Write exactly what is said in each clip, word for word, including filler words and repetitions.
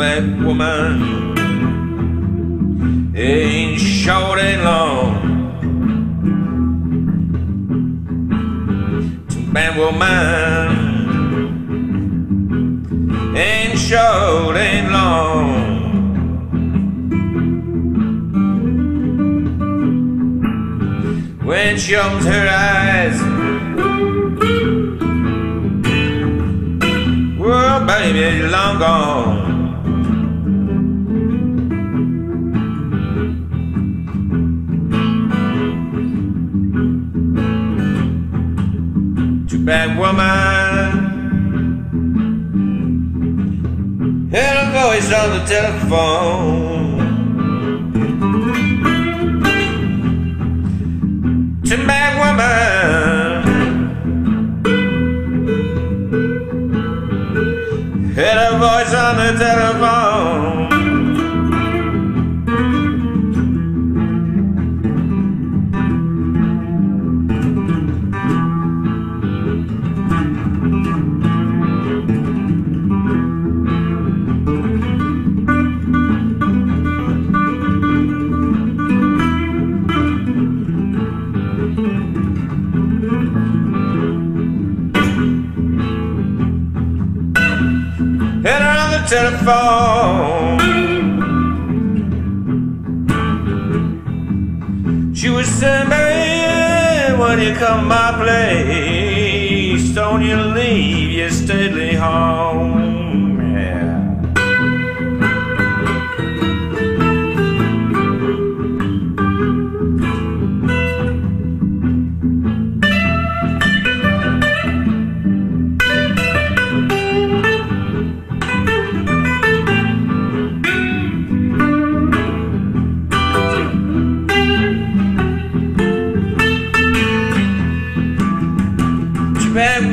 black woman ain't short and long. Black woman ain't short and long. When she opens her eyes, well, baby, you're long gone. Too bad, woman, heard a voice on the telephone. Too bad, woman, heard a voice on the telephone. She was saying, baby, when you come my place, don't you leave your stately home.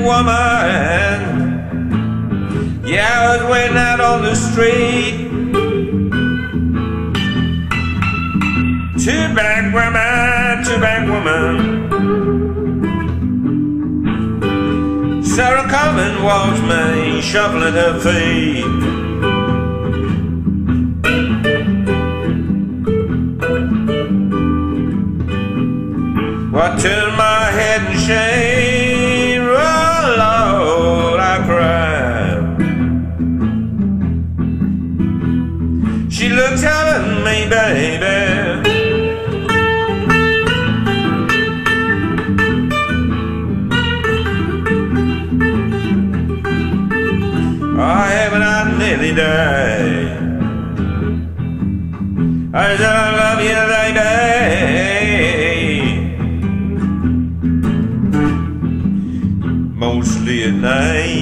Woman, yeah, I was waiting out on the street. Two black women, two black women. Sarah Coleman watched me shuffling her feet. I turned my head in shame. She looked out at me, baby. I haven't I nearly died. I said I love you, baby, mostly at night.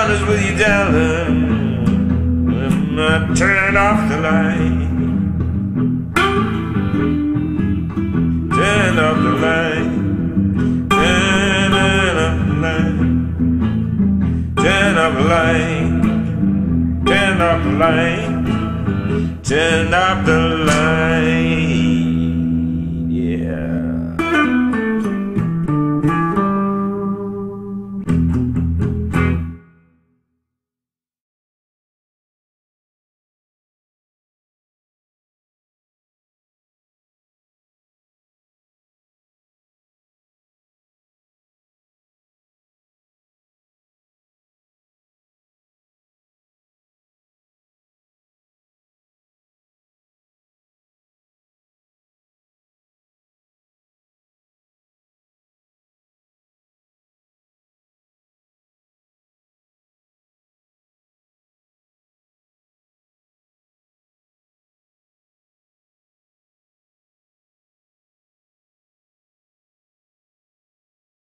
Honest with you, darling, I turned off the light, turned off the light, turned off the light, turned off the light, turned off the light, turned off the light.